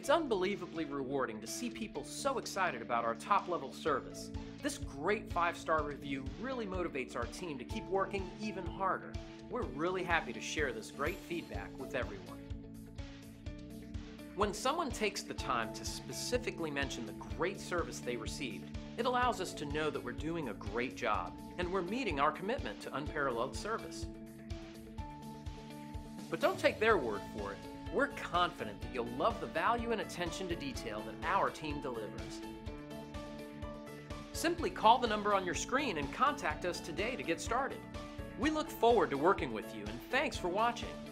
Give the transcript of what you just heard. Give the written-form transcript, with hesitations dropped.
It's unbelievably rewarding to see people so excited about our top-level service. This great 5-star review really motivates our team to keep working even harder. We're really happy to share this great feedback with everyone. When someone takes the time to specifically mention the great service they received, it allows us to know that we're doing a great job and we're meeting our commitment to unparalleled service. But don't take their word for it. We're confident that you'll love the value and attention to detail that our team delivers. Simply call the number on your screen and contact us today to get started. We look forward to working with you, and thanks for watching.